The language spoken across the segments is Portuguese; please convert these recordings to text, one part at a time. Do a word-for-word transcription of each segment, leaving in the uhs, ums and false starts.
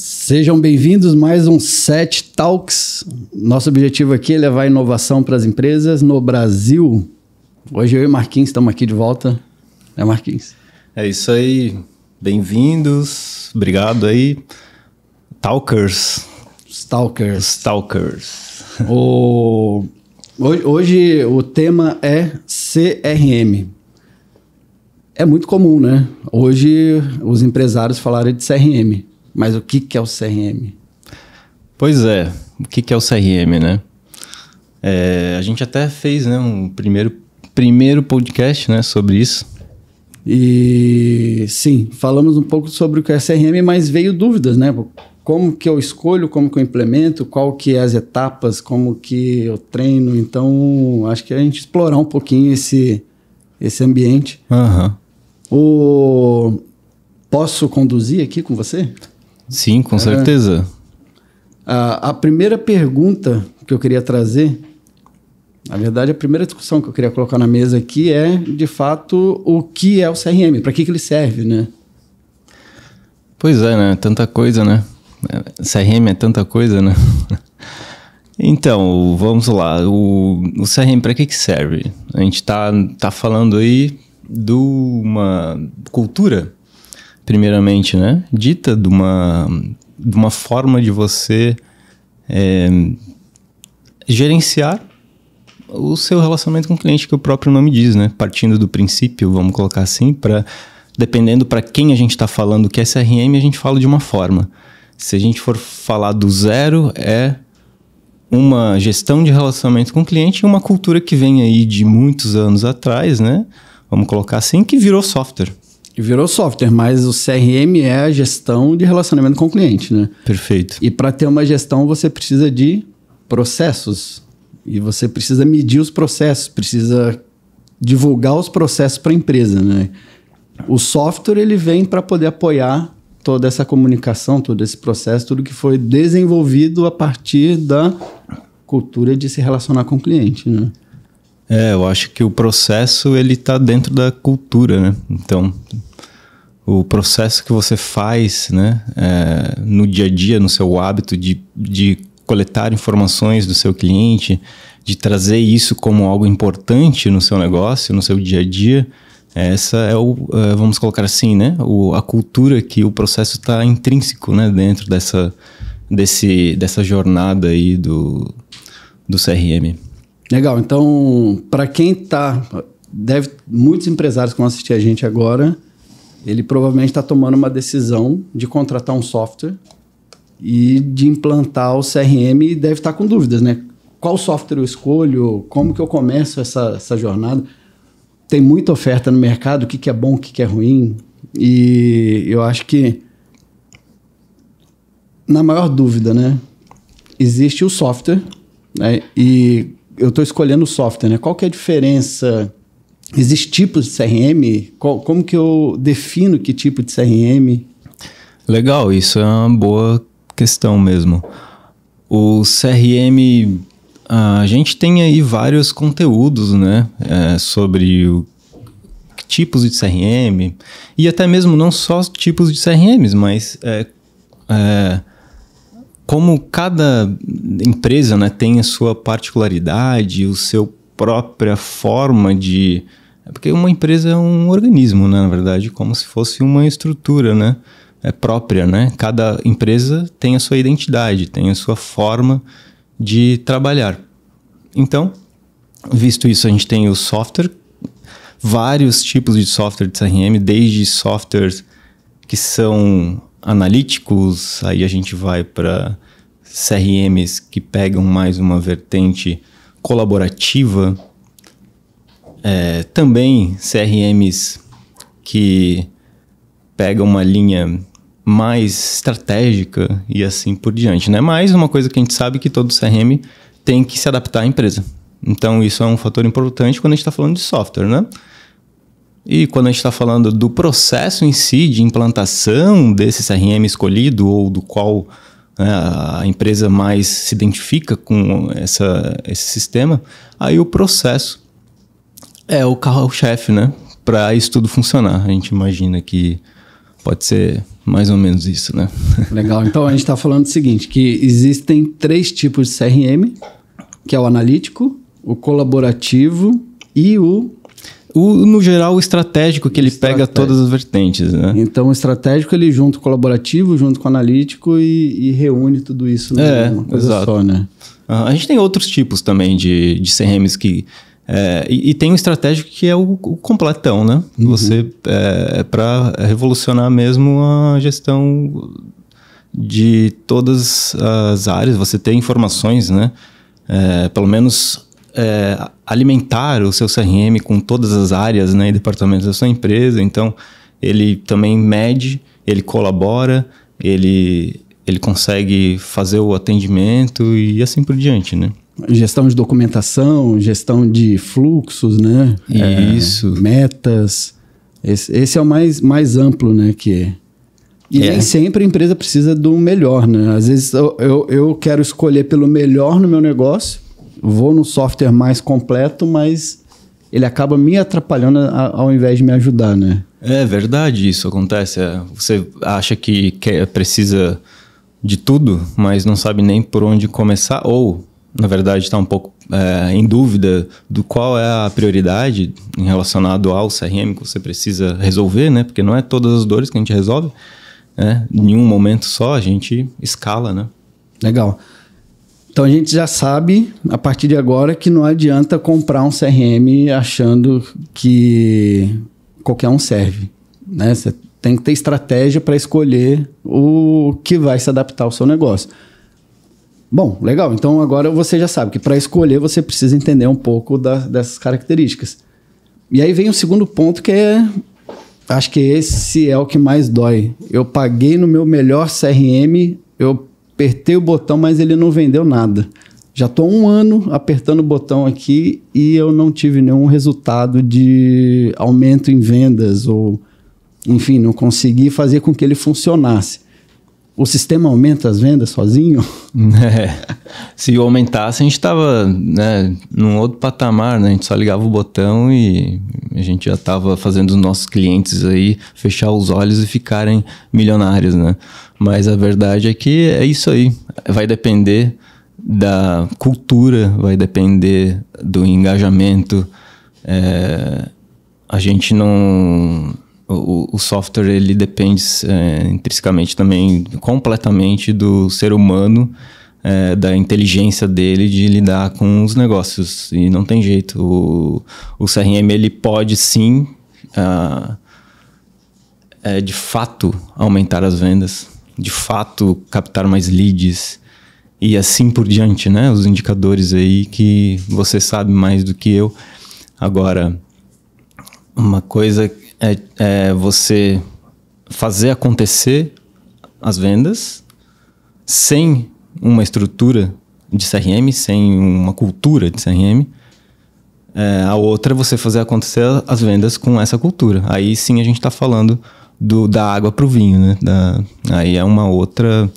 Sejam bem-vindos mais um sete Talks. Nosso objetivo aqui é levar inovação para as empresas no Brasil. Hoje eu e Marquinhos estamos aqui de volta, né, Marquinhos? É isso aí. Bem-vindos. Obrigado aí. Talkers. Stalkers. Stalkers. O... Hoje, hoje o tema é C R M. É muito comum, né? Hoje os empresários falaram de C R M. Mas o que, que é o C R M? Pois é, o que, que é o C R M, né? É, a gente até fez, né, um primeiro, primeiro podcast, né, sobre isso. E sim, falamos um pouco sobre o que é C R M, mas veio dúvidas, né? Como que eu escolho, como que eu implemento, qual que é as etapas, como que eu treino. Então, acho que a gente explorar um pouquinho esse, esse ambiente. Uhum. O... Posso conduzir aqui com você? Sim, com é, certeza. A, a primeira pergunta que eu queria trazer, na verdade, a primeira discussão que eu queria colocar na mesa aqui é, de fato, o que é o C R M? Para que, que ele serve, né? Pois é, né? Tanta coisa, né? C R M é tanta coisa, né? Então, vamos lá. O, o C R M, para que, que serve? A gente tá, tá falando aí de uma cultura... primeiramente, né? Dita de uma, de uma forma de você é, gerenciar o seu relacionamento com o cliente, que o próprio nome diz, né? Partindo do princípio, vamos colocar assim, pra, dependendo para quem a gente está falando que é C R M, a gente fala de uma forma. Se a gente for falar do zero, é uma gestão de relacionamento com o cliente, uma cultura que vem aí de muitos anos atrás, né? Vamos colocar assim, que virou software. Virou software, mas o C R M é a gestão de relacionamento com o cliente, né? Perfeito. E para ter uma gestão, você precisa de processos. E você precisa medir os processos, precisa divulgar os processos para a empresa, né? O software, ele vem para poder apoiar toda essa comunicação, todo esse processo, tudo que foi desenvolvido a partir da cultura de se relacionar com o cliente, né? É, eu acho que o processo, ele tá dentro da cultura, né? Então, o processo que você faz, né, é, no dia a dia, no seu hábito de, de coletar informações do seu cliente, de trazer isso como algo importante no seu negócio, no seu dia a dia, essa é o, é, vamos colocar assim, né, o, a cultura que o processo tá intrínseco, né, dentro dessa, desse, dessa jornada aí do, do C R M. Legal, então, para quem tá, deve, muitos empresários que vão assistir a gente agora, ele provavelmente está tomando uma decisão de contratar um software e de implantar o C R M e deve estar tá com dúvidas, né? Qual software eu escolho? Como que eu começo essa, essa jornada? Tem muita oferta no mercado, o que, que é bom, o que, que é ruim. E eu acho que, na maior dúvida, né? Existe o software, né? E... eu estou escolhendo o software, né? Qual que é a diferença? Existem tipos de C R M? Qual, como que eu defino que tipo de C R M? Legal, isso é uma boa questão mesmo. O C R M, a gente tem aí vários conteúdos, né? É, sobre o, tipos de C R M e até mesmo não só tipos de C R Ms, mas... É, é, como cada empresa, né, tem a sua particularidade, o seu própria forma de... Porque uma empresa é um organismo, né, na verdade, como se fosse uma estrutura, né, é própria, né? Cada empresa tem a sua identidade, tem a sua forma de trabalhar. Então, visto isso, a gente tem o software, vários tipos de software de C R M, desde softwares que são... analíticos, aí a gente vai para C R Ms que pegam mais uma vertente colaborativa, é, também C R Ms que pegam uma linha mais estratégica e assim por diante, né? Mas uma coisa que a gente sabe é que todo C R M tem que se adaptar à empresa. Então isso é um fator importante quando a gente está falando de software, né? E quando a gente está falando do processo em si, de implantação desse C R M escolhido ou do qual, né, a empresa mais se identifica com essa, esse sistema, aí o processo é o carro-chefe, né, para isso tudo funcionar. A gente imagina que pode ser Mais ou menos isso, né? Legal. Então, a gente está falando o seguinte, que existem três tipos de C R M, que é o analítico, o colaborativo e o... o no geral, o estratégico, que ele pega todas as vertentes, né? Então, o estratégico, ele junta o colaborativo, junto com o analítico e, e reúne tudo isso numa coisa só, né? A gente tem outros tipos também de, de C R Ms que... É, e, e tem um estratégico que é o, o completão, né? Uhum. Você, é, para revolucionar mesmo a gestão de todas as áreas, você ter informações, né? É, pelo menos é, alimentar o seu C R M com todas as áreas, né, e departamentos da sua empresa. Então, ele também mede, ele colabora, ele, ele consegue fazer o atendimento e assim por diante, né? Gestão de documentação, gestão de fluxos, né? Isso. É, metas. Esse, esse é o mais, mais amplo, né? Que... E é. nem sempre a empresa precisa do melhor, né? Às vezes eu, eu, eu quero escolher pelo melhor no meu negócio, vou no software mais completo, mas ele acaba me atrapalhando a, ao invés de me ajudar, né? É verdade, isso acontece. Você acha que quer, precisa de tudo, mas não sabe nem por onde começar ou... Na verdade, está um pouco é, em dúvida do qual é a prioridade em relacionado ao C R M que você precisa resolver, né? Porque não é todas as dores que a gente resolve, né? Em um momento só, a gente escala, né? Legal. Então, a gente já sabe, a partir de agora, que não adianta comprar um C R M achando que qualquer um serve, né? Você tem que ter estratégia para escolher o que vai se adaptar ao seu negócio. Bom, legal. Então, agora você já sabe que para escolher você precisa entender um pouco da, dessas características. E aí vem o segundo ponto que é... Acho que esse é o que mais dói. Eu paguei no meu melhor C R M, eu apertei o botão, mas ele não vendeu nada. Já estou um ano apertando o botão aqui e eu não tive nenhum resultado de aumento em vendas ou... Enfim, não consegui fazer com que ele funcionasse. O sistema aumenta as vendas sozinho? É. Se aumentasse, a gente estava, né, num outro patamar, né? A gente só ligava o botão e a gente já estava fazendo os nossos clientes aí fechar os olhos e ficarem milionários, né? Mas a verdade é que é isso aí. Vai depender da cultura, vai depender do engajamento. É, a gente não... O, o software, ele depende é, intrinsecamente também, completamente do ser humano, é, da inteligência dele de lidar com os negócios. E não tem jeito. O, o C R M, ele pode sim, ah, é, de fato, aumentar as vendas, de fato, captar mais leads e assim por diante, né? Os indicadores aí que você sabe mais do que eu. Agora, uma coisa... É, é você fazer acontecer as vendas sem uma estrutura de C R M, sem uma cultura de C R M. É, a outra é você fazer acontecer as vendas com essa cultura. Aí sim a gente está falando do, da água para o vinho, né? Da, aí é uma outra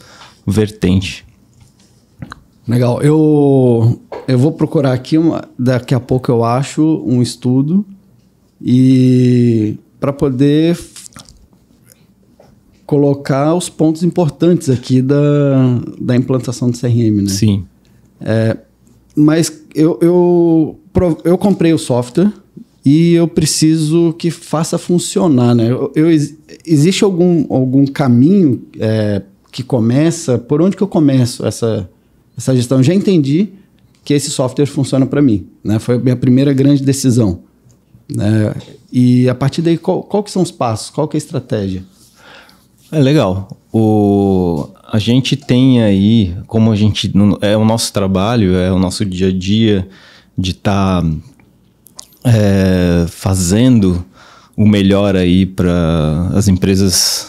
vertente. Legal. Eu, eu vou procurar aqui, uma, daqui a pouco eu acho um estudo e... para poder colocar os pontos importantes aqui da, da implantação do C R M, né? Sim. É, mas eu, eu, eu comprei o software e eu preciso que faça funcionar, né? Eu, eu, existe algum, algum caminho é, que começa? Por onde que eu começo essa, essa gestão? Eu já entendi que esse software funciona para mim, né? Foi a minha primeira grande decisão. É, e a partir daí, qual, qual que são os passos? Qual que é a estratégia? É legal. O, a gente tem aí, como a gente... É o nosso trabalho, é o nosso dia a dia de estar tá, é, fazendo o melhor aí para as empresas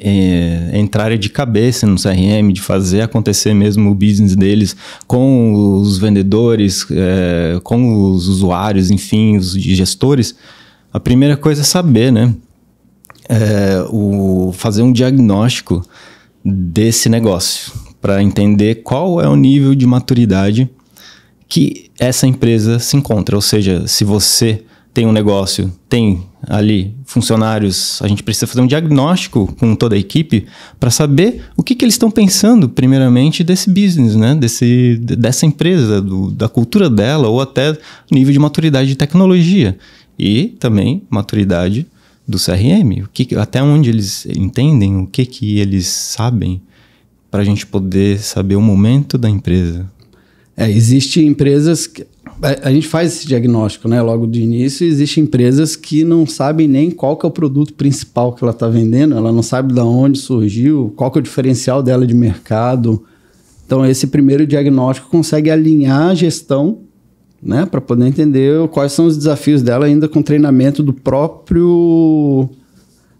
é, entrarem de cabeça no C R M, de fazer acontecer mesmo o business deles com os vendedores, é, com os usuários, enfim, os gestores. A primeira coisa é saber, né? É, o, fazer um diagnóstico desse negócio para entender qual é o nível de maturidade que essa empresa se encontra. Ou seja, se você tem um negócio, tem ali funcionários, a gente precisa fazer um diagnóstico com toda a equipe para saber o que, que eles estão pensando primeiramente desse business, né? Desse, dessa empresa, do, da cultura dela ou até nível de maturidade de tecnologia e também maturidade do C R M, o que, até onde eles entendem, o que, que eles sabem para a gente poder saber o momento da empresa. É, existem empresas que a gente faz esse diagnóstico, né? Logo do início, existem empresas que não sabem nem qual que é o produto principal que ela está vendendo, ela não sabe de onde surgiu, qual que é o diferencial dela de mercado. Então, esse primeiro diagnóstico consegue alinhar a gestão, né? Para poder entender quais são os desafios dela, ainda com treinamento do próprio...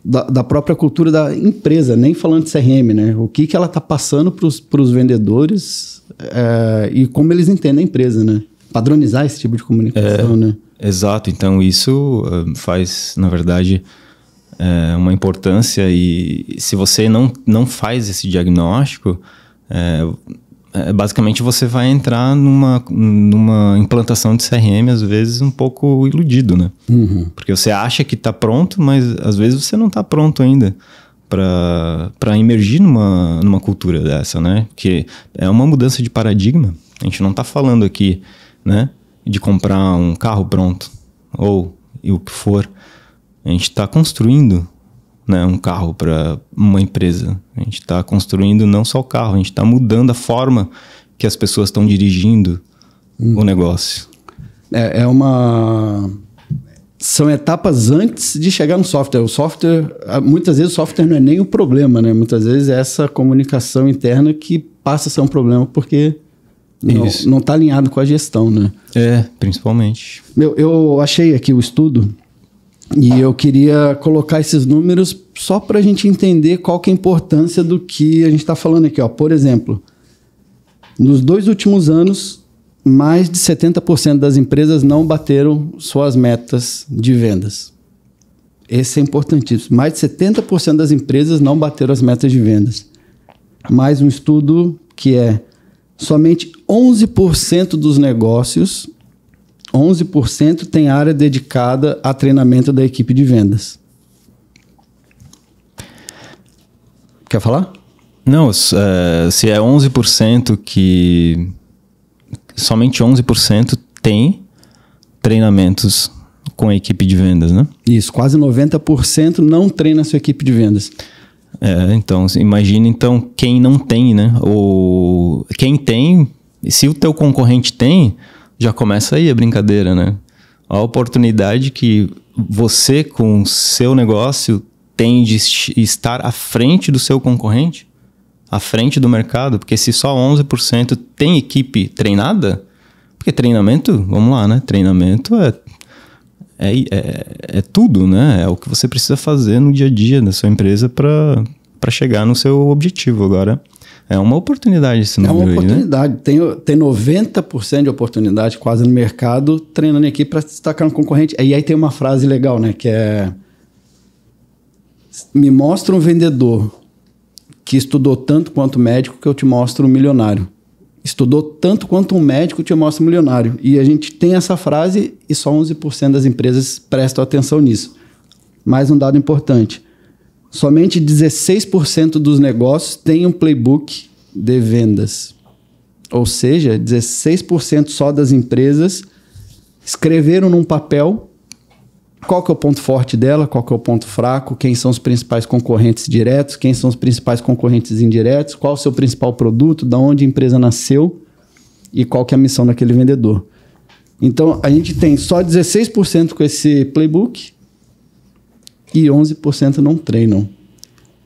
Da, da própria cultura da empresa, nem falando de C R M, né? O que, que ela está passando para os vendedores é, e como eles entendem a empresa, né? Padronizar esse tipo de comunicação, é, né? Exato. Então, isso faz, na verdade, é, uma importância e se você não, não faz esse diagnóstico, é, é, basicamente você vai entrar numa, numa implantação de C R M, às vezes, um pouco iludido, né? Uhum. Porque você acha que está pronto, mas, às vezes, você não está pronto ainda para para emergir numa, numa cultura dessa, né? Porque é uma mudança de paradigma. A gente não está falando aqui, né, de comprar um carro pronto ou e o que for. A gente está construindo, né, um carro para uma empresa. A gente está construindo não só o carro, a gente está mudando a forma que as pessoas estão dirigindo hum. o negócio. É, é uma... São etapas antes de chegar no software. O software, muitas vezes o software não é nem o problema, né? Muitas vezes é essa comunicação interna que passa a ser um problema porque... Não, não tá alinhado com a gestão, né? É, principalmente. Meu, eu achei aqui o estudo e ah. eu queria colocar esses números só para a gente entender qual que é a importância do que a gente está falando aqui. Ó. Por exemplo, nos dois últimos anos, mais de setenta por cento das empresas não bateram suas metas de vendas. Esse é importantíssimo. Mais de setenta por cento das empresas não bateram as metas de vendas. Mais um estudo que é... Somente onze por cento dos negócios, onze por cento tem área dedicada a treinamento da equipe de vendas. Quer falar? Não, é, se é onze por cento que... Somente onze por cento tem treinamentos com a equipe de vendas, né? Isso, quase noventa por cento não treina a sua equipe de vendas. É, então, imagina então quem não tem, né? Ou quem tem, se o teu concorrente tem, já começa aí a brincadeira, né? A oportunidade que você com o seu negócio tem de estar à frente do seu concorrente, à frente do mercado, porque se só onze por cento tem equipe treinada, porque treinamento, vamos lá, né? Treinamento é... É, é, é tudo, né? É o que você precisa fazer no dia a dia da sua empresa para para chegar no seu objetivo. Agora, é uma oportunidade esse número. É uma oportunidade. Aí, né? Tem, tem noventa por cento de oportunidade quase no mercado treinando aqui para destacar um concorrente. E aí tem uma frase legal, né? Que é... Me mostra um vendedor que estudou tanto quanto médico que eu te mostro um milionário. Estudou tanto quanto um médico te mostra um milionário. E a gente tem essa frase e só onze por cento das empresas prestam atenção nisso. Mais um dado importante. Somente dezesseis por cento dos negócios tem um playbook de vendas. Ou seja, dezesseis por cento só das empresas escreveram num papel qual que é o ponto forte dela, qual que é o ponto fraco, quem são os principais concorrentes diretos, quem são os principais concorrentes indiretos, qual o seu principal produto, da onde a empresa nasceu e qual que é a missão daquele vendedor. Então, a gente tem só dezesseis por cento com esse playbook e onze por cento não treinam.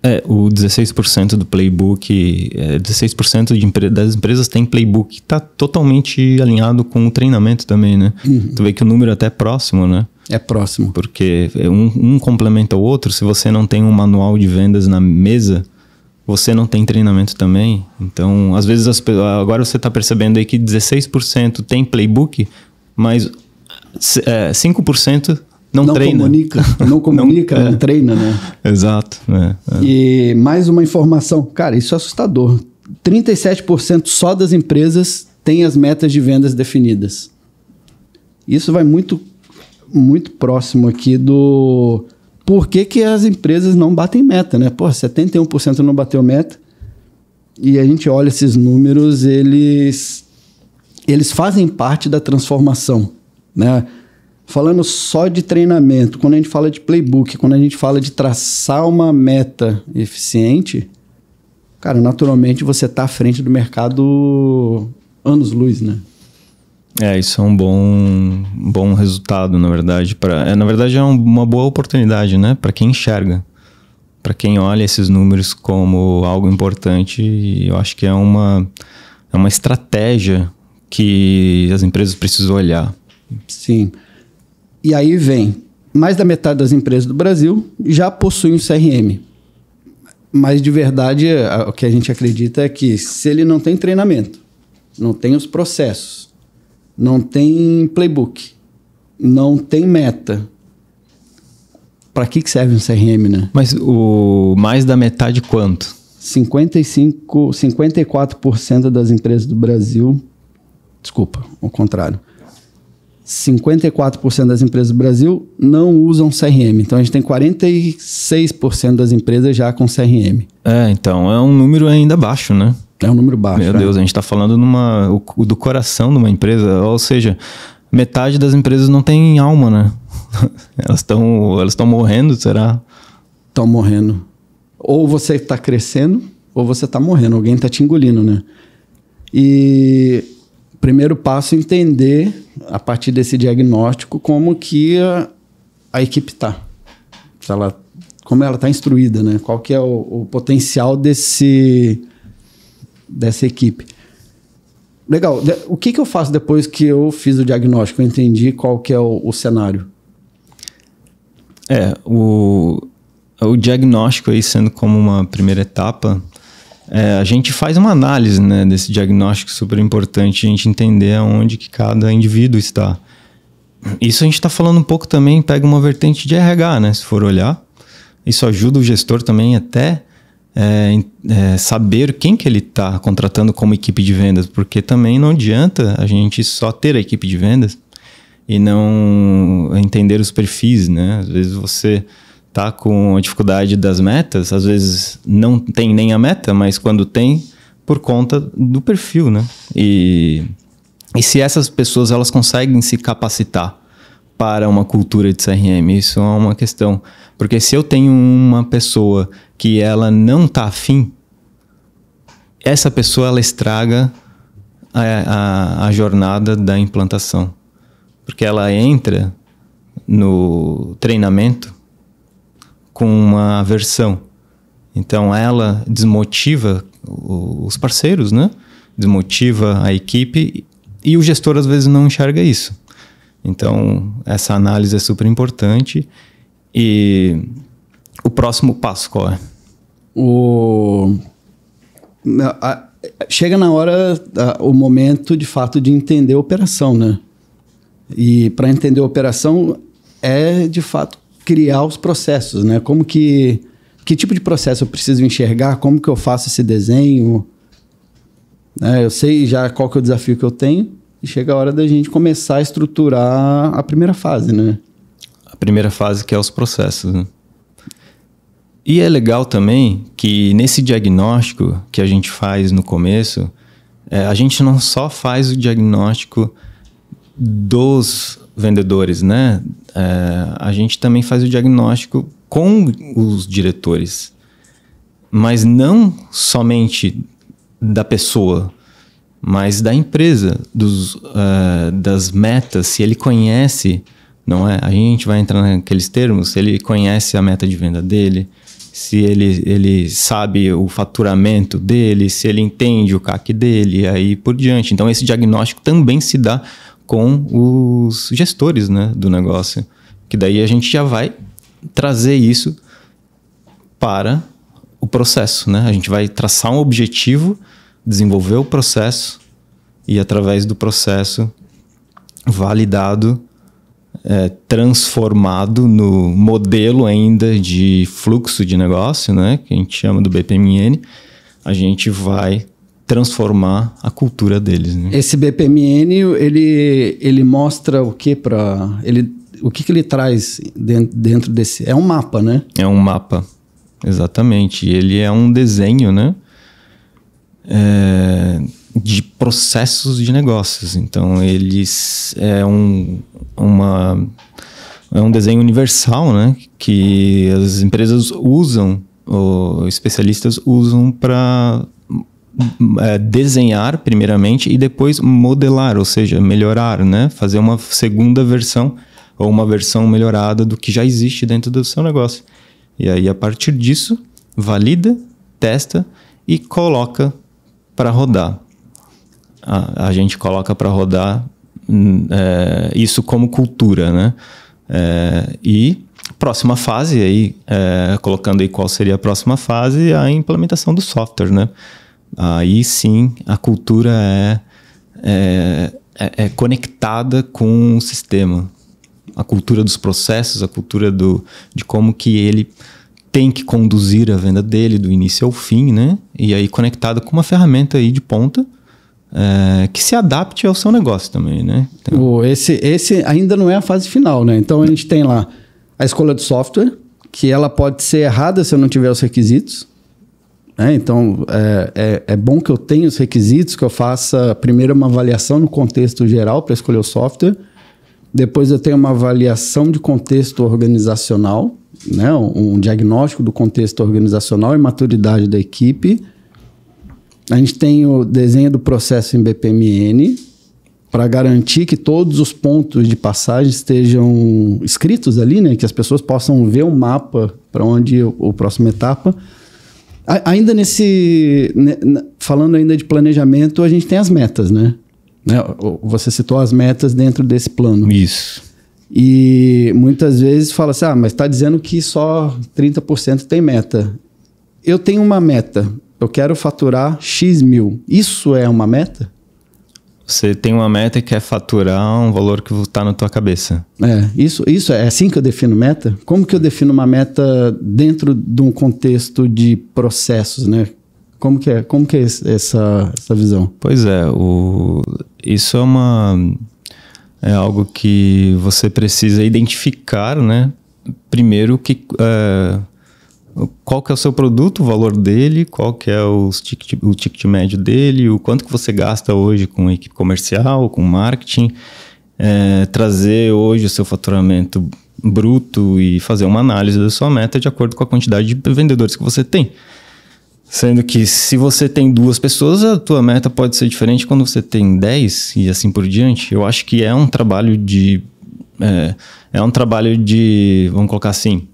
É, o dezesseis por cento do playbook, é, dezesseis por cento de empre- das empresas tem playbook, está totalmente alinhado com o treinamento também, né? Uhum. Tu vê que o número até é próximo, né? É próximo. Porque um, um complementa o outro. Se você não tem um manual de vendas na mesa, você não tem treinamento também. Então, às vezes, as, agora você está percebendo aí que dezesseis por cento tem playbook, mas é, cinco por cento não, não treina. Comunica, não comunica, não, é. não treina, né? Exato. É, é. E mais uma informação. Cara, isso é assustador. trinta e sete por cento só das empresas têm as metas de vendas definidas. Isso vai muito... muito próximo aqui do por que que as empresas não batem meta, né? Pô, setenta e um por cento não bateu meta. E a gente olha esses números, eles, eles fazem parte da transformação, né? Falando só de treinamento, quando a gente fala de playbook, quando a gente fala de traçar uma meta eficiente, cara, naturalmente você está à frente do mercado anos-luz, né? É, isso é um bom, um bom resultado, na verdade. Pra, é, na verdade, é um, uma boa oportunidade, né? Para quem enxerga, para quem olha esses números como algo importante. E eu acho que é uma, é uma estratégia que as empresas precisam olhar. Sim. E aí vem, mais da metade das empresas do Brasil já possuem um C R M. Mas de verdade, o que a gente acredita é que se ele não tem treinamento, não tem os processos, não tem playbook, não tem meta, para que que serve um C R M, né? Mas o mais da metade quanto? cinquenta e cinco, cinquenta e quatro por cento das empresas do Brasil, desculpa, ao contrário. cinquenta e quatro por cento das empresas do Brasil não usam C R M. Então, a gente tem quarenta e seis por cento das empresas já com C R M. É, então, é um número ainda baixo, né? É um número baixo. Meu Deus, é. A gente está falando numa, o, do coração de uma empresa. Ou seja, metade das empresas não tem alma, né? Elas estão elas estão morrendo, será? Estão morrendo. Ou você está crescendo, ou você está morrendo. Alguém está te engolindo, né? E... primeiro passo é entender, a partir desse diagnóstico, como que a, a equipe está. Como ela está instruída, né? Qual que é o, o potencial desse, dessa equipe. Legal. O que que eu faço depois que eu fiz o diagnóstico? Eu entendi qual que é o, o cenário. É, o, o diagnóstico aí sendo como uma primeira etapa... É, a gente faz uma análise, né, desse diagnóstico super importante, a gente entender aonde que cada indivíduo está. Isso a gente está falando um pouco também, pega uma vertente de R H, né, se for olhar. Isso ajuda o gestor também até é, é, saber quem que ele está contratando como equipe de vendas, porque também não adianta a gente só ter a equipe de vendas e não entender os perfis, né? Às vezes você... tá com a dificuldade das metas, às vezes não tem nem a meta, mas quando tem, por conta do perfil, né? E, e se essas pessoas, elas conseguem se capacitar para uma cultura de C R M, isso é uma questão. Porque se eu tenho uma pessoa que ela não tá afim, essa pessoa, ela estraga a, a, a jornada da implantação. Porque ela entra no treinamento com uma aversão. Então, ela desmotiva os parceiros, né? Desmotiva a equipe e o gestor, às vezes, não enxerga isso. Então, essa análise é super importante. E o próximo passo, qual é? O... Chega na hora, o momento, de fato, de entender a operação, né? E para entender a operação é, de fato, criar os processos, né? Como que... que tipo de processo eu preciso enxergar? Como que eu faço esse desenho? É, eu sei já qual que é o desafio que eu tenho e chega a hora da gente começar a estruturar a primeira fase, né? A primeira fase que é os processos, né? E é legal também que nesse diagnóstico que a gente faz no começo, é, a gente não só faz o diagnóstico dos vendedores, né? É, a gente também faz o diagnóstico com os diretores, mas não somente da pessoa, mas da empresa, dos, uh, das metas, se ele conhece, não é? A gente vai entrar naqueles termos, se ele conhece a meta de venda dele, se ele, ele sabe o faturamento dele, se ele entende o C A C dele, aí por diante. Então, esse diagnóstico também se dá com os gestores, né, do negócio. Que daí a gente já vai trazer isso para o processo, né? A gente vai traçar um objetivo, desenvolver o processo e através do processo validado, é, transformado no modelo ainda de fluxo de negócio, né, que a gente chama do B P M N, a gente vai... transformar a cultura deles, né? Esse B P M N, ele, ele mostra o que para... Ele o que, que ele traz dentro desse... É um mapa, né? É um mapa, exatamente. Ele é um desenho, né? É, de processos de negócios. Então, eles é um, uma, é um desenho universal, né? Que as empresas usam, ou especialistas usam para... É, desenhar primeiramente e depois modelar, ou seja, melhorar, né? Fazer uma segunda versão ou uma versão melhorada do que já existe dentro do seu negócio. E aí, a partir disso, valida, testa e coloca para rodar. A, a gente coloca para rodar é, isso como cultura, né? É, e próxima fase, aí, é, colocando aí qual seria a próxima fase, a implementação do software, né? Aí sim, a cultura é, é, é conectada com o sistema. A cultura dos processos, a cultura do, de como que ele tem que conduzir a venda dele do início ao fim, né? E aí conectada com uma ferramenta aí de ponta é, que se adapte ao seu negócio também, né? Então, esse, esse ainda não é a fase final, né? Então a gente tem lá a escolha de software, que ela pode ser errada se eu não tiver os requisitos. É, então, é, é, é bom que eu tenha os requisitos, que eu faça primeiro uma avaliação no contexto geral para escolher o software. Depois eu tenho uma avaliação de contexto organizacional, né? um, um diagnóstico do contexto organizacional e maturidade da equipe. A gente tem o desenho do processo em B P M N para garantir que todos os pontos de passagem estejam escritos ali, né? Que as pessoas possam ver o mapa para onde o, o próxima etapa... Ainda nesse... Falando ainda de planejamento, a gente tem as metas, né? Você citou as metas dentro desse plano. Isso. E muitas vezes fala assim, ah, mas está dizendo que só trinta por cento tem meta. Eu tenho uma meta, eu quero faturar X mil. Isso é uma meta? Você tem uma meta e quer faturar um valor que está na tua cabeça. É, isso, isso é assim que eu defino meta? Como que eu defino uma meta dentro de um contexto de processos, né? Como que é, como que é essa, essa visão? Pois é, o, isso é, uma, é algo que você precisa identificar, né? Primeiro, que, é, qual que é o seu produto, o valor dele, qual que é o ticket, o ticket médio dele, o quanto que você gasta hoje com a equipe comercial, com marketing, é, trazer hoje o seu faturamento bruto e fazer uma análise da sua meta de acordo com a quantidade de vendedores que você tem. Sendo que se você tem duas pessoas, a tua meta pode ser diferente quando você tem dez e assim por diante. Eu acho que é um trabalho de... É, é um trabalho de... Vamos colocar assim...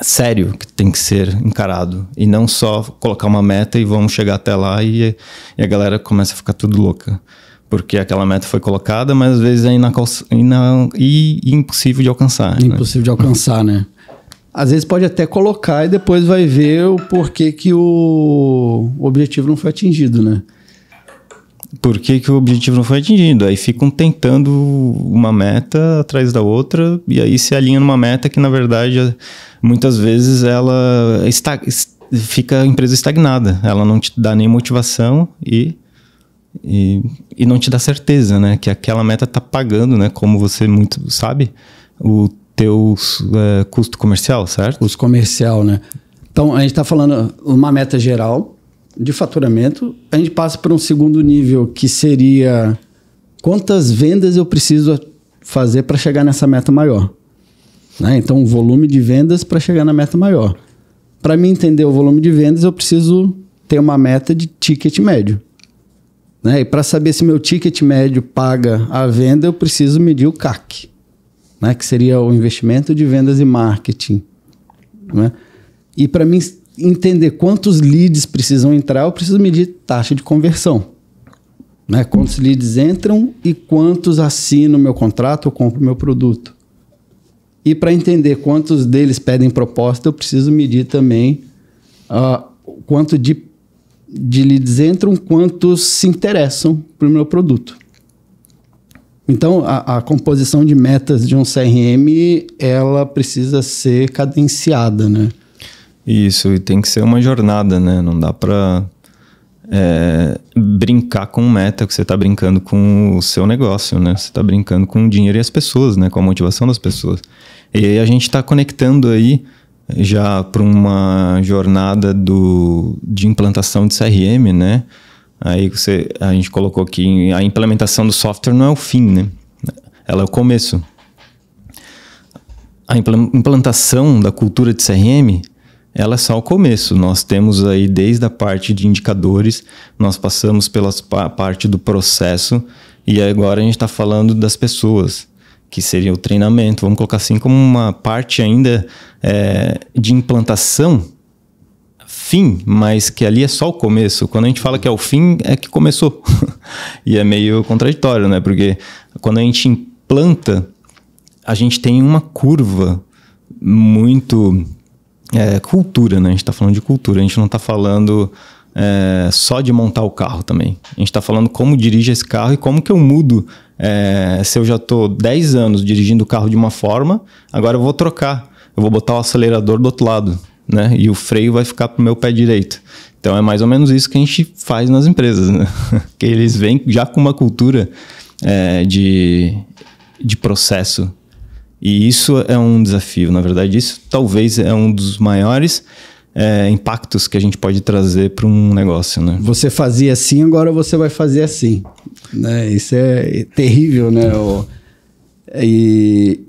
sério que tem que ser encarado e não só colocar uma meta e vamos chegar até lá e, e a galera começa a ficar tudo louca porque aquela meta foi colocada, mas às vezes é inacalça, ina, e, e impossível de alcançar. Impossível, né? De alcançar, né? Às vezes pode até colocar e depois vai ver o porquê que o objetivo não foi atingido, né? Por que, que o objetivo não foi atingido? Aí ficam tentando uma meta atrás da outra e aí se alinha numa meta que, na verdade, muitas vezes ela está, fica a empresa estagnada. Ela não te dá nem motivação e, e, e não te dá certeza, né? Que aquela meta está pagando, né? Como você muito sabe, o teu é, custo comercial, certo? Custo comercial, né? Então, a gente está falando uma meta geral de faturamento, a gente passa para um segundo nível, que seria quantas vendas eu preciso fazer para chegar nessa meta maior. Né? Então, o volume de vendas para chegar na meta maior. Para mim entender o volume de vendas, eu preciso ter uma meta de ticket médio. Né? E para saber se meu ticket médio paga a venda, eu preciso medir o C A C, né? Que seria o investimento de vendas e marketing. Né? E para mim... entender quantos leads precisam entrar, eu preciso medir taxa de conversão. Né? Quantos leads entram e quantos assinam meu contrato ou compram meu produto. E para entender quantos deles pedem proposta, eu preciso medir também uh, quanto de, de leads entram, quantos se interessam pelo meu produto. Então, a, a composição de metas de um C R M, ela precisa ser cadenciada, né? Isso, e tem que ser uma jornada, né? Não dá pra é, brincar com meta, que você está brincando com o seu negócio, né? Você está brincando com o dinheiro e as pessoas, né? Com a motivação das pessoas. E aí a gente está conectando aí já para uma jornada do, de implantação de C R M, né? Aí você, a gente colocou aqui, a implementação do software não é o fim, né? Ela é o começo. A implantação da cultura de C R M, ela é só o começo. Nós temos aí desde a parte de indicadores, nós passamos pela parte do processo e agora a gente está falando das pessoas, que seria o treinamento. Vamos colocar assim como uma parte ainda é, de implantação, fim, mas que ali é só o começo. Quando a gente fala que é o fim, é que começou. E é meio contraditório, né? Porque quando a gente implanta, a gente tem uma curva muito... É, cultura, né? A gente está falando de cultura. A gente não está falando é, só de montar o carro também. A gente está falando como dirige esse carro e como que eu mudo. É, se eu já estou dez anos dirigindo o carro de uma forma, agora eu vou trocar. Eu vou botar o acelerador do outro lado, né? E o freio vai ficar pro meu pé direito. Então é mais ou menos isso que a gente faz nas empresas, né? Que eles vêm já com uma cultura é, de, de processo. E isso é um desafio, na verdade. Isso talvez é um dos maiores é, impactos que a gente pode trazer para um negócio, né? Você fazia assim, agora você vai fazer assim, né? Isso é terrível, né? O, e,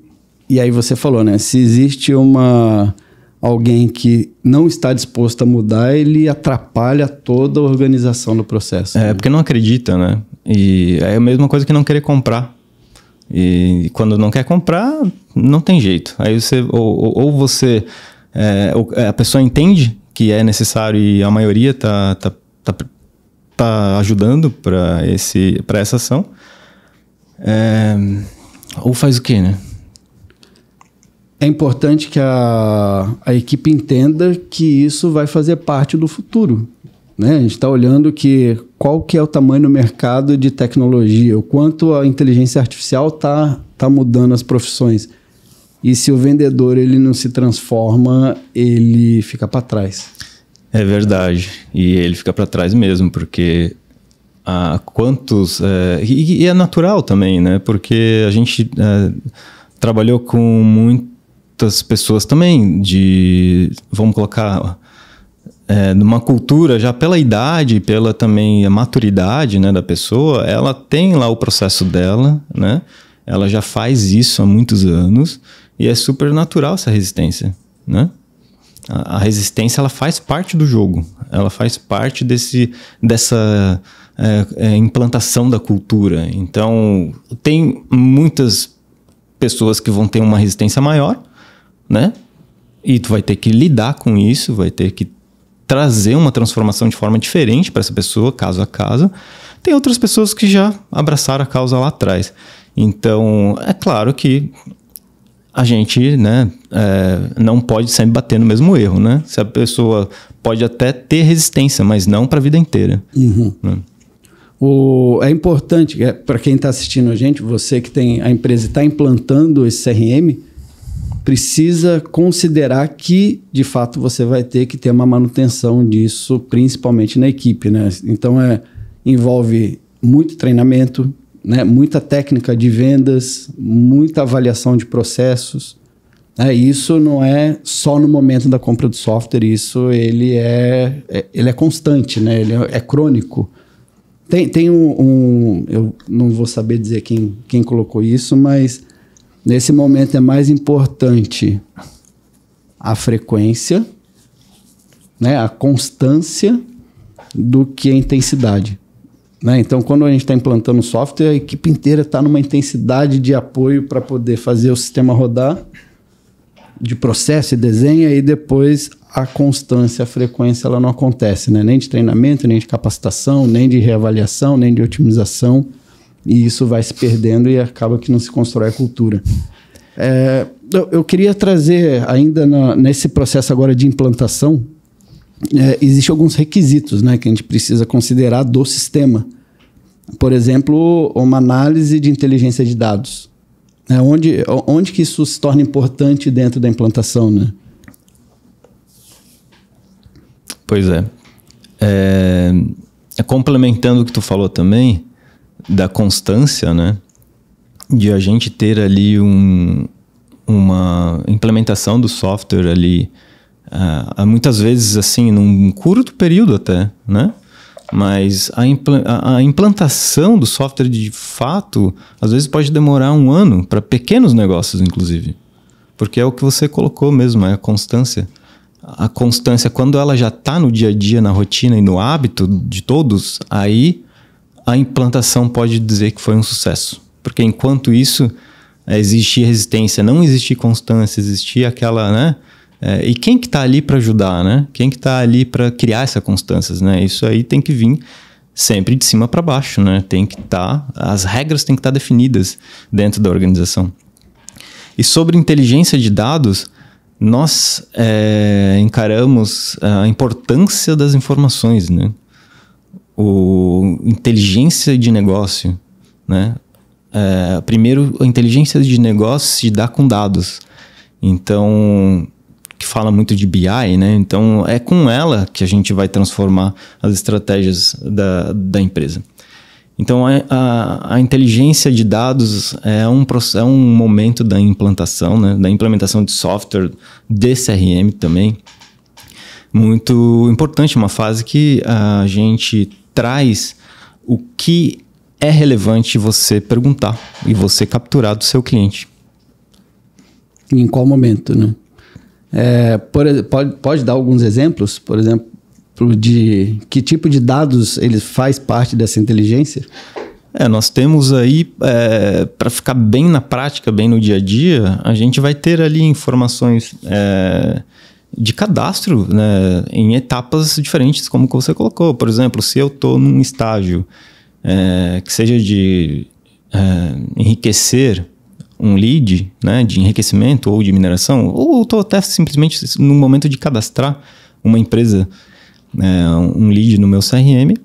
e aí você falou, né? Se existe uma, alguém que não está disposto a mudar, ele atrapalha toda a organização do processo. É, né? Porque não acredita, né? E é a mesma coisa que não querer comprar. E quando não quer comprar, não tem jeito. Aí você, ou, ou você, é, ou a pessoa entende que é necessário e a maioria tá, tá, tá, tá ajudando para esse, para essa ação. É, ou faz o quê, né? É importante que a, a equipe entenda que isso vai fazer parte do futuro, né? A gente está olhando que qual que é o tamanho do mercado de tecnologia, o quanto a inteligência artificial está tá mudando as profissões. E se o vendedor ele não se transforma, ele fica para trás. É verdade. E ele fica para trás mesmo, porque há quantos... É, e, e é natural também, né? Porque a gente é, trabalhou com muitas pessoas também de... Vamos colocar... É, numa cultura, já pela idade, pela também a maturidade, né, da pessoa, ela tem lá o processo dela, né? Ela já faz isso há muitos anos e é super natural essa resistência, né? A, a resistência, ela faz parte do jogo, ela faz parte desse, dessa é, é, implantação da cultura. Então, tem muitas pessoas que vão ter uma resistência maior, né? E tu vai ter que lidar com isso, vai ter que trazer uma transformação de forma diferente para essa pessoa, caso a caso. Tem outras pessoas que já abraçaram a causa lá atrás. Então, é claro que a gente, né, é, não pode sempre bater no mesmo erro, né? Se a pessoa pode até ter resistência, mas não para a vida inteira. Uhum. Né? O, é importante, é, para quem está assistindo a gente, você que tem a empresa e está implantando esse C R M, precisa considerar que, de fato, você vai ter que ter uma manutenção disso, principalmente na equipe, né? Então, é, envolve muito treinamento, né? Muita técnica de vendas, muita avaliação de processos, né? Isso não é só no momento da compra do software, isso ele é, é, ele é constante, né? Ele é, é crônico. Tem, tem um, um... Eu não vou saber dizer quem, quem colocou isso, mas... Nesse momento é mais importante a frequência, né, a constância do que a intensidade, né? Então, quando a gente está implantando software, a equipe inteira está numa intensidade de apoio para poder fazer o sistema rodar, de processo e desenho, e depois a constância, a frequência, ela não acontece, né? Nem de treinamento, nem de capacitação, nem de reavaliação, nem de otimização. E isso vai se perdendo e acaba que não se constrói a cultura. É, eu, eu queria trazer ainda na, nesse processo agora de implantação, é, existem alguns requisitos, né, que a gente precisa considerar do sistema. Por exemplo, uma análise de inteligência de dados. É, onde, onde que isso se torna importante dentro da implantação, né? Pois é. É... complementando o que tu falou também, da constância, né? De a gente ter ali um, uma implementação do software ali, uh, muitas vezes assim, num curto período até, né? Mas a, impl- a, a implantação do software de fato, às vezes pode demorar um ano para pequenos negócios, inclusive. Porque é o que você colocou mesmo, é a constância. A constância, quando ela já está no dia a dia, na rotina e no hábito de todos, aí a implantação pode dizer que foi um sucesso. Porque enquanto isso, existia resistência, não existia constância, existia aquela, né? É, e quem que está ali para ajudar, né? Quem que está ali para criar essa constância, né? Isso aí tem que vir sempre de cima para baixo, né? Tem que estar, as regras têm que estar definidas dentro da organização. E sobre inteligência de dados, nós é, encaramos a importância das informações, né? O, inteligência de negócio, né? É, primeiro, a inteligência de negócio se dá com dados. Então, que fala muito de B I, né? Então, é com ela que a gente vai transformar as estratégias da, da empresa. Então, a, a, a inteligência de dados é um, é um momento da implantação, né? Da implementação de software, de C R M também. Muito importante, uma fase que a gente traz o que é relevante você perguntar e você capturar do seu cliente. Em qual momento, né? É, por, pode, pode dar alguns exemplos, por exemplo, de que tipo de dados ele faz parte dessa inteligência? É, nós temos aí, é, para ficar bem na prática, bem no dia a dia, a gente vai ter ali informações é, de cadastro, né, em etapas diferentes, como você colocou. Por exemplo, se eu estou num estágio é, que seja de é, enriquecer um lead, né, de enriquecimento ou de mineração, ou estou até simplesmente no momento de cadastrar uma empresa, é, um lead no meu C R M,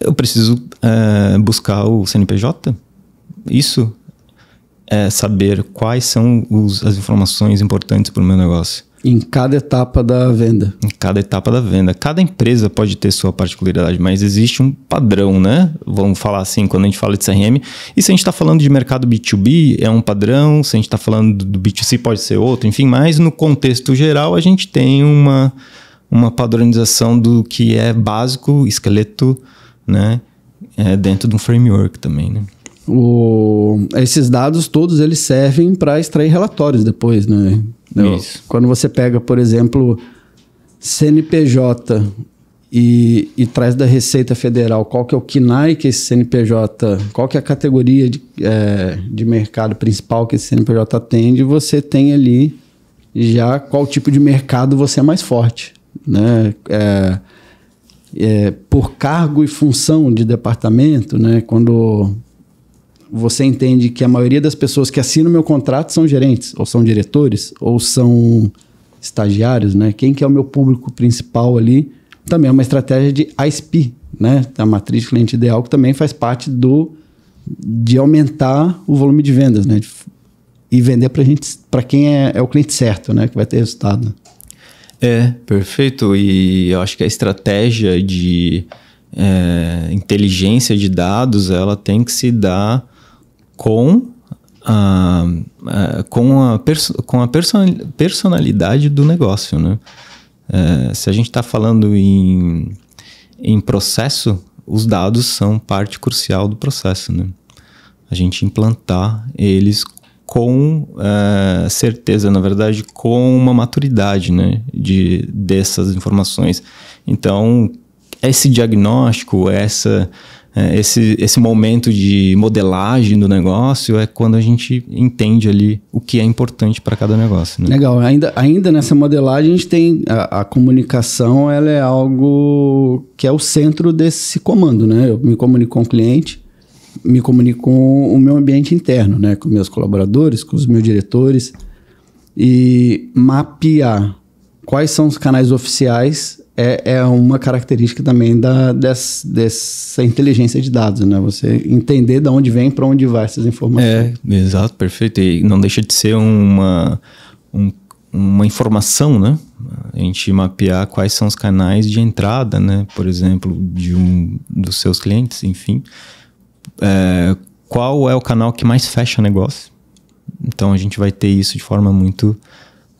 eu preciso é, buscar o C N P J. Isso é saber quais são os, as informações importantes para o meu negócio. Em cada etapa da venda. Em cada etapa da venda. Cada empresa pode ter sua particularidade, mas existe um padrão, né? Vamos falar assim, quando a gente fala de C R M. E se a gente está falando de mercado B dois B, é um padrão. Se a gente está falando do B dois C, pode ser outro. Enfim, mas no contexto geral, a gente tem uma... uma padronização do que é básico, esqueleto, né? É dentro de um framework também, né? O, esses dados todos eles servem para extrair relatórios depois, né? Isso. Quando você pega, por exemplo, C N P J e, e traz da Receita Federal, qual que é o C N A E que esse C N P J, qual que é a categoria de, é, de mercado principal que esse C N P J atende, você tem ali já qual tipo de mercado você é mais forte. Né? É, é, por cargo e função de departamento, né? Quando você entende que a maioria das pessoas que assinam meu contrato são gerentes, ou são diretores, ou são estagiários, né? Quem que é o meu público principal ali, também é uma estratégia de I C P, né? A matriz cliente ideal, que também faz parte do, de aumentar o volume de vendas, né? De, e vender pra gente, pra quem é, é o cliente certo, né? Que vai ter resultado. É, perfeito. E eu acho que a estratégia de é, inteligência de dados, ela tem que se dar com a, a, com a, perso com a personalidade do negócio, né? É, se a gente está falando em, em processo, os dados são parte crucial do processo, né? A gente implantar eles com é, certeza, na verdade, com uma maturidade, né, de, dessas informações. Então, esse diagnóstico, essa, é, esse, esse momento de modelagem do negócio é quando a gente entende ali o que é importante para cada negócio. Né? Legal. Ainda, ainda nessa modelagem, a gente tem a, a comunicação, ela é algo que é o centro desse comando, né? Eu me comunico com o cliente, me comunico com o meu ambiente interno, né? Com meus colaboradores, com os meus diretores, e mapear quais são os canais oficiais é, é uma característica também da, dessa, dessa inteligência de dados, né? Você entender de onde vem, para onde vai essas informações. É, exato, perfeito. E não deixa de ser uma, um, uma informação, né? a gente mapear quais são os canais de entrada, né? Por exemplo, de um dos seus clientes, enfim. É, qual é o canal que mais fecha negócio? Então, a gente vai ter isso de forma muito...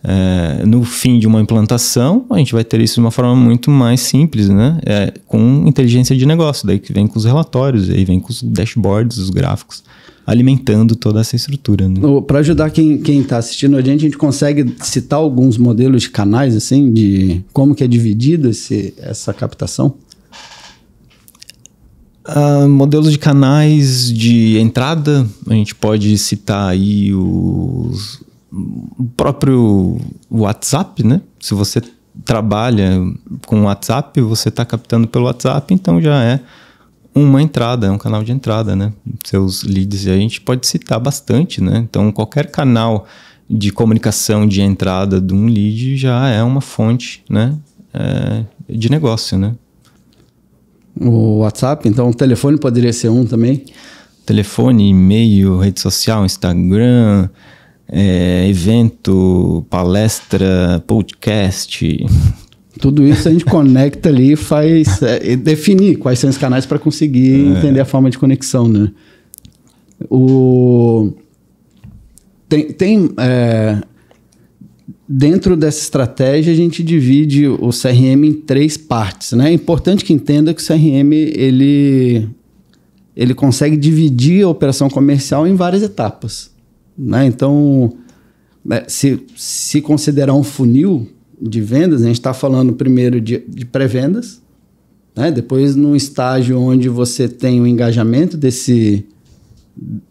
É, no fim de uma implantação, a gente vai ter isso de uma forma muito mais simples, né? É, com inteligência de negócio, daí que vem com os relatórios, aí vem com os dashboards, os gráficos, alimentando toda essa estrutura, né? Para ajudar quem está assistindo a gente, a gente consegue citar alguns modelos de canais, assim, de como que é dividida essa captação? Uh, modelos de canais de entrada, a gente pode citar aí os... o próprio WhatsApp, né? Se você trabalha com WhatsApp, você está captando pelo WhatsApp, então já é uma entrada, é um canal de entrada, né? Seus leads, a gente pode citar bastante, né? Então, qualquer canal de comunicação de entrada de um lead já é uma fonte, né? É, de negócio, né? O WhatsApp, então o telefone poderia ser um também? Telefone, e-mail, rede social, Instagram... É, evento, palestra, podcast. Tudo isso a gente conecta ali e faz é, definir quais são os canais para conseguir é. entender a forma de conexão, né? O... Tem... tem é... Dentro dessa estratégia, a gente divide o C R M em três partes, né? É importante que entenda que o C R M, ele, ele consegue dividir a operação comercial em várias etapas. Né? Então, se, se considerar um funil de vendas, a gente está falando primeiro de, de pré-vendas, né? Depois num estágio onde você tem o engajamento desse,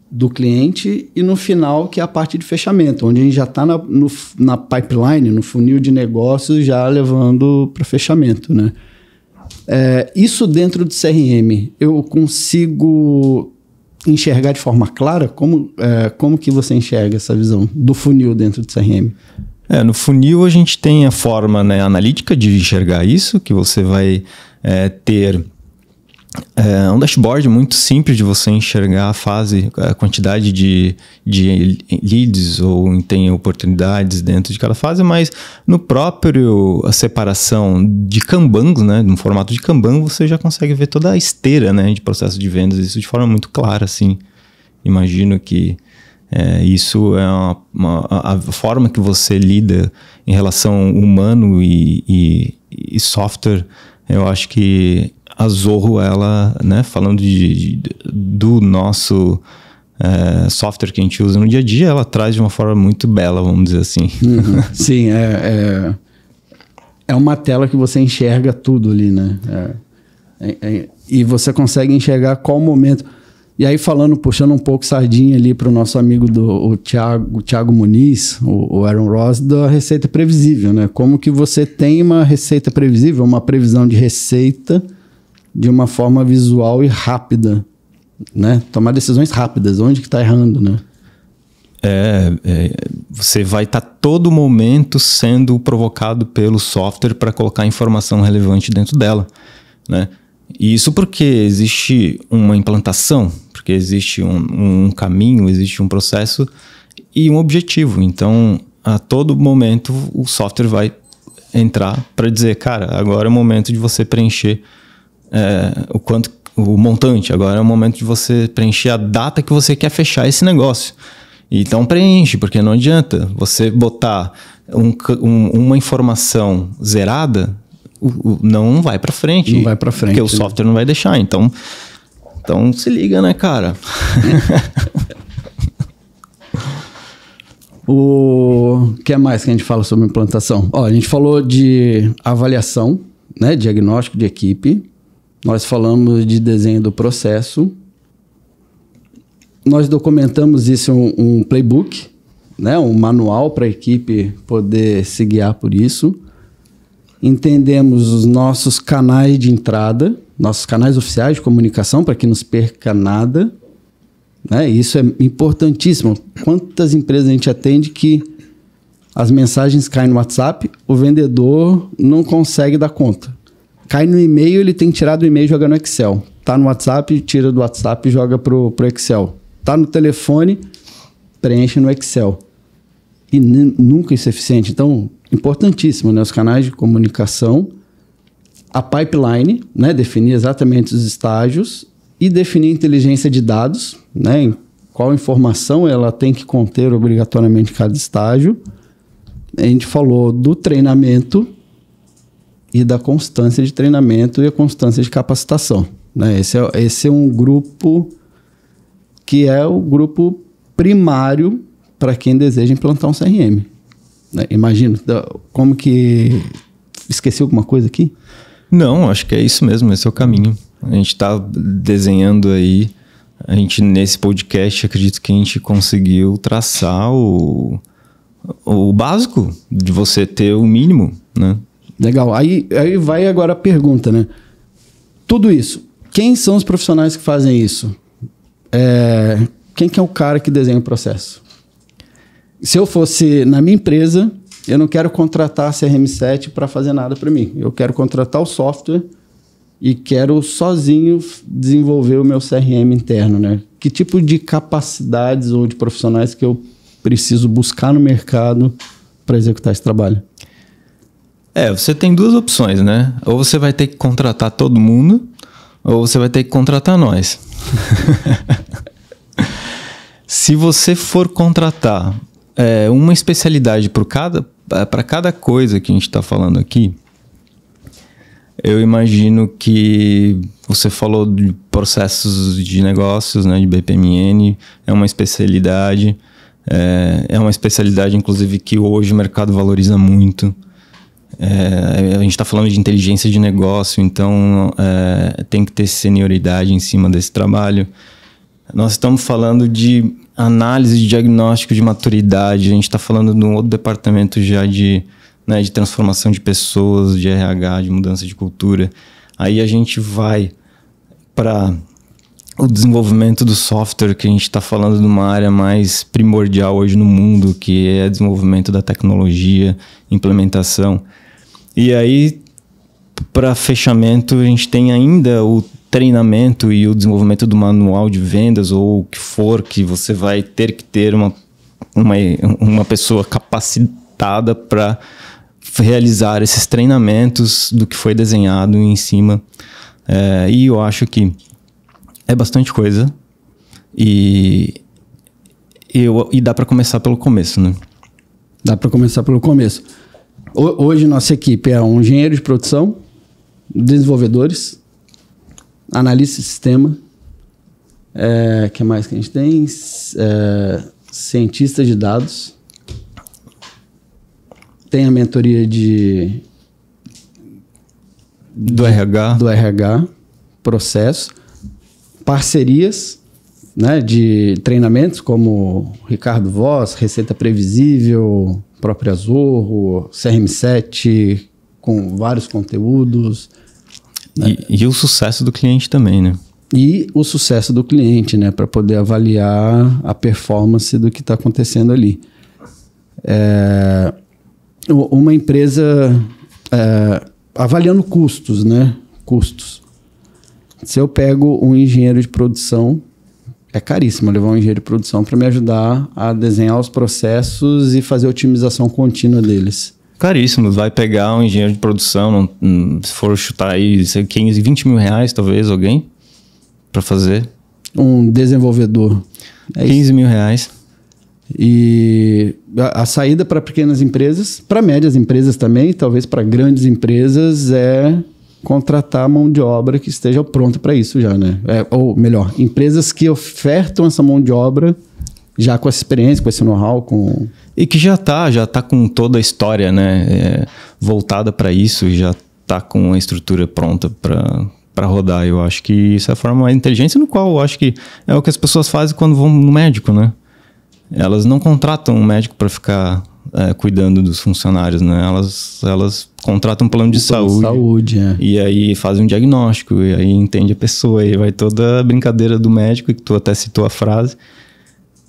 do cliente e no final que é a parte de fechamento, onde a gente já está na, na pipeline, no funil de negócios já levando para fechamento, né? É, isso dentro do C R M, eu consigo... enxergar de forma clara? Como, é, como que você enxerga essa visão do funil dentro do C R M? É, no funil a gente tem a forma, né, analítica de enxergar isso, que você vai é, ter é, um dashboard muito simples de você enxergar a fase, a quantidade de, de leads ou tem oportunidades dentro de cada fase, mas no próprio a separação de Kanbans, né, no formato de Kanban, você já consegue ver toda a esteira, né, de processo de vendas, isso de forma muito clara, assim. Imagino que é, isso é uma, uma, a forma que você lida em relação humano e, e, e software. Eu acho que a Zoho, ela, né, falando de, de, do nosso é, software que a gente usa no dia a dia, ela traz de uma forma muito bela, vamos dizer assim. Uhum. Sim, é, é, é uma tela que você enxerga tudo ali, né? É, é, é, e você consegue enxergar qual momento. E aí falando, puxando um pouco sardinha ali para o nosso amigo do, o Thiago, o Thiago Muniz, o, o Aaron Ross, da Receita Previsível, né? Como que você tem uma receita previsível, uma previsão de receita... de uma forma visual e rápida, né? Tomar decisões rápidas, onde que tá errando, né? É, é você vai estar tá todo momento sendo provocado pelo software para colocar informação relevante dentro dela, né? E isso porque existe uma implantação, porque existe um, um caminho, existe um processo e um objetivo. Então, a todo momento o software vai entrar para dizer, cara, agora é o momento de você preencher É, o quanto, o montante. Agora é o momento de você preencher a data que você quer fechar esse negócio. Então preenche, porque não adianta você botar um, um, uma informação zerada, o, o, não vai para frente. Não vai para frente. Porque o software não vai deixar. Então, então se liga, né, cara? O que é mais que a gente fala sobre implantação? Ó, a gente falou de avaliação, né, diagnóstico de equipe. Nós falamos de desenho do processo. Nós documentamos isso em um, um playbook, né? Um manual para a equipe poder se guiar por isso. Entendemos os nossos canais de entrada, nossos canais oficiais de comunicação para que não se perca nada, né? Isso é importantíssimo. Quantas empresas a gente atende que as mensagens caem no WhatsApp, o vendedor não consegue dar conta. Cai no e-mail, ele tem que tirar do e-mail e jogar no Excel. Tá no WhatsApp, tira do WhatsApp e joga pro, pro Excel. Tá no telefone, preenche no Excel. E nunca isso é eficiente. Então, importantíssimo, né? Os canais de comunicação, a pipeline, né? Definir exatamente os estágios e definir inteligência de dados, né? Qual informação ela tem que conter obrigatoriamente cada estágio. A gente falou do treinamento e da constância de treinamento e a constância de capacitação, né? Esse é, esse é um grupo que é o grupo primário para quem deseja implantar um C R M. Né? Imagino, como que... Esqueci alguma coisa aqui? Não, acho que é isso mesmo, esse é o caminho. A gente está desenhando aí, a gente nesse podcast, acredito que a gente conseguiu traçar o, o básico de você ter o mínimo, né? Legal, aí, aí vai agora a pergunta, né? Tudo isso, quem são os profissionais que fazem isso? É, quem que é o cara que desenha o processo? Se eu fosse na minha empresa, eu não quero contratar a C R M sete para fazer nada para mim. Eu quero contratar o software e quero sozinho desenvolver o meu C R M interno, né? Que tipo de capacidades ou de profissionais que eu preciso buscar no mercado para executar esse trabalho? É, você tem duas opções, né? Ou você vai ter que contratar todo mundo, ou você vai ter que contratar nós. Se você for contratar é, uma especialidade para cada, cada coisa que a gente está falando aqui, eu imagino que você falou de processos de negócios, né, de B P M N, é uma especialidade, é, é uma especialidade inclusive que hoje o mercado valoriza muito. É, a gente está falando de inteligência de negócio, então é, tem que ter senioridade em cima desse trabalho. Nós estamos falando de análise de diagnóstico de maturidade, a gente está falando de um outro departamento já de, né, de transformação de pessoas, de R H, de mudança de cultura. Aí a gente vai para o desenvolvimento do software, que a gente está falando de uma área mais primordial hoje no mundo, que é desenvolvimento da tecnologia, implementação. E aí, para fechamento, a gente tem ainda o treinamento e o desenvolvimento do manual de vendas ou o que for, que você vai ter que ter uma, uma, uma pessoa capacitada para realizar esses treinamentos do que foi desenhado em cima. É, e eu acho que é bastante coisa e, eu, e dá para começar pelo começo, né? Dá para começar pelo começo. O, hoje nossa equipe é um engenheiro de produção, desenvolvedores, analista de sistema, é, que mais que a gente tem? É, cientista de dados, tem a mentoria de do R H, do R H, processo, parcerias, né, de treinamentos como Ricardo Voss, Receita Previsível, própria Zoho, C R M sete com vários conteúdos. Né? E, e o sucesso do cliente também, né? E o sucesso do cliente, né? Para poder avaliar a performance do que está acontecendo ali. É, uma empresa é, avaliando custos, né? Custos. Se eu pego um engenheiro de produção, é caríssimo levar um engenheiro de produção para me ajudar a desenhar os processos e fazer a otimização contínua deles. Caríssimo, vai pegar um engenheiro de produção, não, se for chutar aí quinze, vinte mil reais talvez alguém para fazer. Um desenvolvedor. É quinze mil reais. E a, a saída para pequenas empresas, para médias empresas também, talvez para grandes empresas é... contratar mão de obra que esteja pronta para isso já, né? É, ou melhor, empresas que ofertam essa mão de obra já com essa experiência, com esse know-how, com... E que já tá, já tá com toda a história, né? É, voltada para isso, já tá com a estrutura pronta para para rodar. Eu acho que isso é a forma inteligente, no qual eu acho que é o que as pessoas fazem quando vão no médico, né? Elas não contratam um médico para ficar... É, cuidando dos funcionários, né? Elas, elas contratam um plano de saúde, de saúde é. E aí fazem um diagnóstico, e aí entende a pessoa, e vai toda a brincadeira do médico, que tu até citou a frase.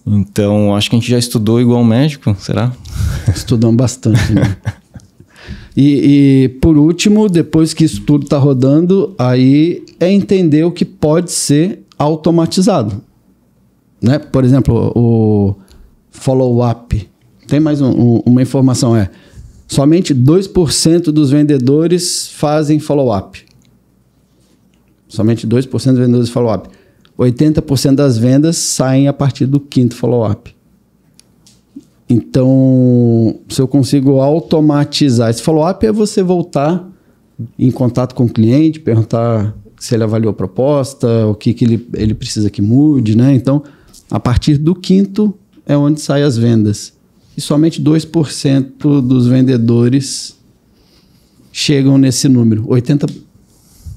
Então, acho que a gente já estudou igual o médico, será? Estudamos bastante, né? e, e, por último, depois que isso tudo tá rodando, aí é entender o que pode ser automatizado, né? Por exemplo, o follow-up. Tem mais um, um, uma informação, é Somente dois por cento dos vendedores fazem follow-up. Somente dois por cento dos vendedores follow-up. oitenta por cento das vendas saem a partir do quinto follow-up. Então, se eu consigo automatizar esse follow-up, é você voltar em contato com o cliente, perguntar se ele avaliou a proposta, o que, que ele, ele precisa que mude, né? Então, a partir do quinto é onde saem as vendas. E somente dois por cento dos vendedores chegam nesse número. oitenta por cento,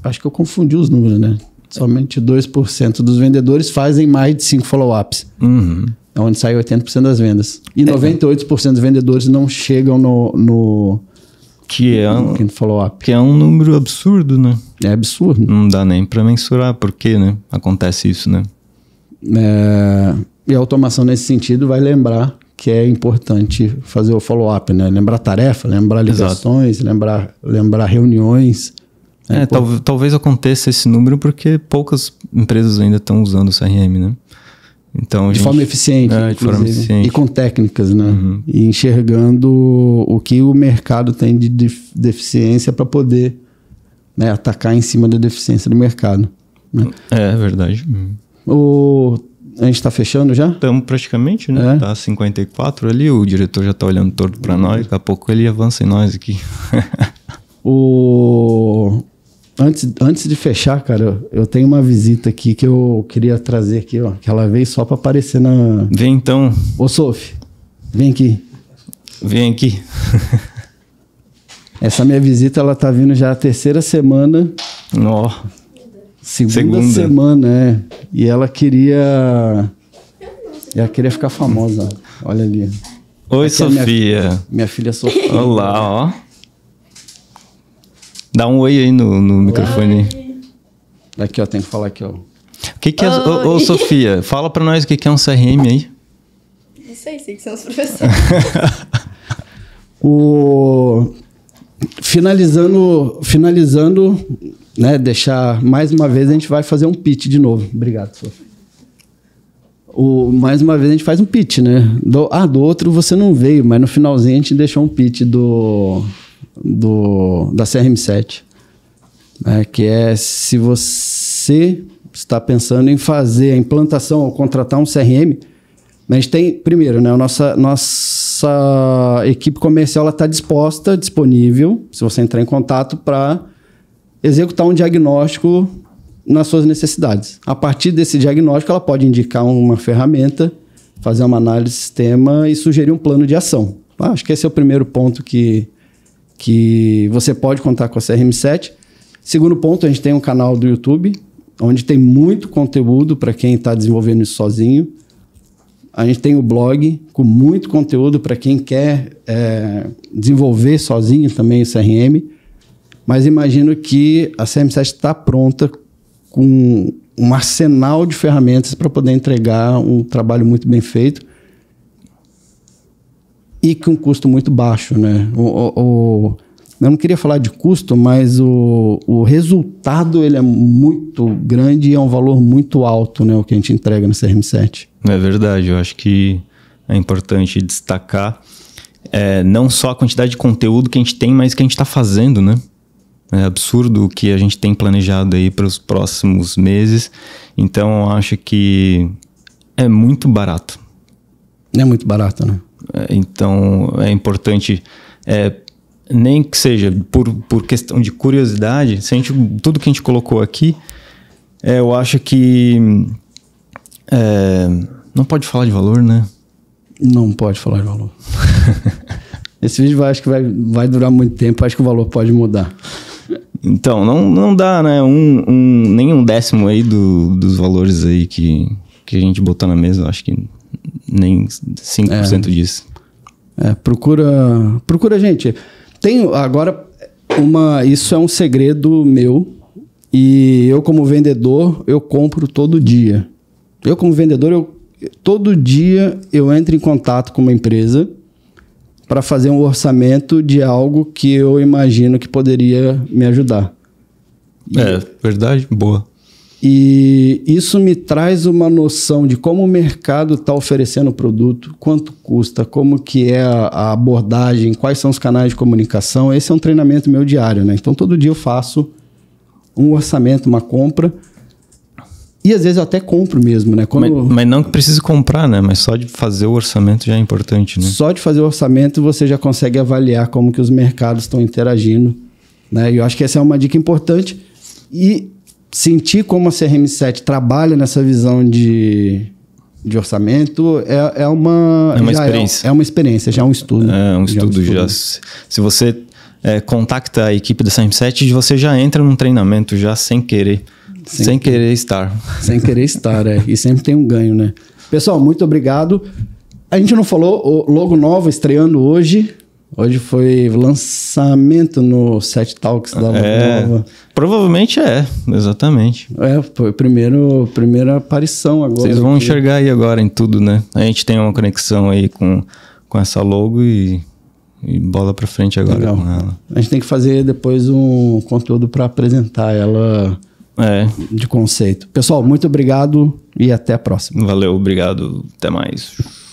acho que eu confundi os números, né? Somente dois por cento dos vendedores fazem mais de cinco follow-ups. Uhum. É onde sai oitenta por cento das vendas. E é. noventa e oito por cento dos vendedores não chegam no... no Que é, um, que é um número absurdo, né? É absurdo. Não dá nem para mensurar por que, né? Acontece isso, né? É, e a automação nesse sentido vai lembrar que é importante fazer o follow-up, né? Lembrar tarefa, lembrar ligações, lembrar, lembrar reuniões. É, é, tal, talvez aconteça esse número porque poucas empresas ainda estão usando o C R M, né? Então, de gente, forma eficiente, é, de forma eficiente. E com técnicas, né? Uhum. E enxergando o que o mercado tem de deficiência para poder, né, atacar em cima da deficiência do mercado. Né? É verdade. O, a gente está fechando já? Estamos praticamente, né? É. Tá cinquenta e quatro ali, o diretor já está olhando torto para nós, daqui a pouco ele avança em nós aqui. o... Antes, antes de fechar, cara, eu tenho uma visita aqui que eu queria trazer aqui, ó. Que ela veio só para aparecer na... Vem então. Ô, Sof, vem aqui. Vem aqui. Essa minha visita, ela tá vindo já a terceira semana. Ó. Segunda, segunda semana, é. E ela queria... Ela queria ficar famosa. Olha ali. Oi, aqui Sofia. É minha, minha filha Sofia. Olá, ó. Dá um oi aí no, no microfone. Aqui, ó, tem que falar aqui, ó. O que que é... Ô, ô, Sofia, fala pra nós o que que é um C R M aí. Não sei, sei que são os professores. o... Finalizando, finalizando, né, deixar... Mais uma vez a gente vai fazer um pitch de novo. Obrigado, Sofia. O... Mais uma vez a gente faz um pitch, né? Do... Ah, do outro você não veio, mas no finalzinho a gente deixou um pitch do... Do, da C R M sete, né, que é se você está pensando em fazer a implantação ou contratar um C R M, a gente tem, primeiro, né, a nossa, nossa equipe comercial está disposta, disponível, se você entrar em contato, para executar um diagnóstico nas suas necessidades. A partir desse diagnóstico, ela pode indicar uma ferramenta, fazer uma análise de sistema e sugerir um plano de ação. Ah, acho que esse é o primeiro ponto que... que você pode contar com a C R M sete. Segundo ponto, a gente tem um canal do YouTube, onde tem muito conteúdo para quem está desenvolvendo isso sozinho. A gente tem o blog, com muito conteúdo para quem quer é, desenvolver sozinho também o C R M. Mas imagino que a C R M sete está pronta com um arsenal de ferramentas para poder entregar um trabalho muito bem feito. E com um custo muito baixo, né? O, o, o, eu não queria falar de custo, mas o, o resultado ele é muito grande e é um valor muito alto, né? O que a gente entrega no C R M sete. É verdade, eu acho que é importante destacar é, não só a quantidade de conteúdo que a gente tem, mas que a gente está fazendo, né? É absurdo o que a gente tem planejado aí para os próximos meses. Então, eu acho que é muito barato. É muito barato, né? Então, é importante, é, nem que seja por, por questão de curiosidade, se a gente, tudo que a gente colocou aqui, é, eu acho que é, não pode falar de valor, né? Não pode falar de valor. Esse vídeo vai, acho que vai, vai durar muito tempo, acho que o valor pode mudar. Então, não, não dá, né? Um, um, nem um décimo aí do, dos valores aí que, que a gente botou na mesa, eu acho que... Nem cinco por cento é, disso. É, procura, procura, gente. Tem agora uma... Isso é um segredo meu. E eu, como vendedor, eu compro todo dia. Eu, como vendedor, eu, todo dia eu entro em contato com uma empresa para fazer um orçamento de algo que eu imagino que poderia me ajudar. E é, verdade? Boa. E isso me traz uma noção de como o mercado está oferecendo o produto, quanto custa, como que é a abordagem, quais são os canais de comunicação. Esse é um treinamento meu diário, né? Então, todo dia eu faço um orçamento, uma compra. E às vezes eu até compro mesmo, né? Quando... Mas, mas não que precise comprar, né? Mas só de fazer o orçamento já é importante, né? Só de fazer o orçamento você já consegue avaliar como que os mercados estão interagindo, né? E eu acho que essa é uma dica importante. E... sentir como a C R M sete trabalha nessa visão de, de orçamento é, é uma... É uma experiência. É, é uma experiência, já é um estudo. É um estudo já. É um estudo. já. Se você é, contacta a equipe da C R M sete, você já entra num treinamento já sem querer. Sem, sem querer estar. Sem querer estar, é. E sempre tem um ganho, né? Pessoal, muito obrigado. A gente não falou, o logo nova estreando hoje... Hoje foi lançamento no sete Talks da é, nova. Provavelmente é, exatamente. É, foi a primeiro, primeira aparição agora. Vocês vão aqui enxergar aí agora em tudo, né? A gente tem uma conexão aí com, com essa logo e, e bola pra frente agora. Legal. Com ela. A gente tem que fazer depois um conteúdo pra apresentar ela é. de conceito. Pessoal, muito obrigado e até a próxima. Valeu, obrigado, até mais.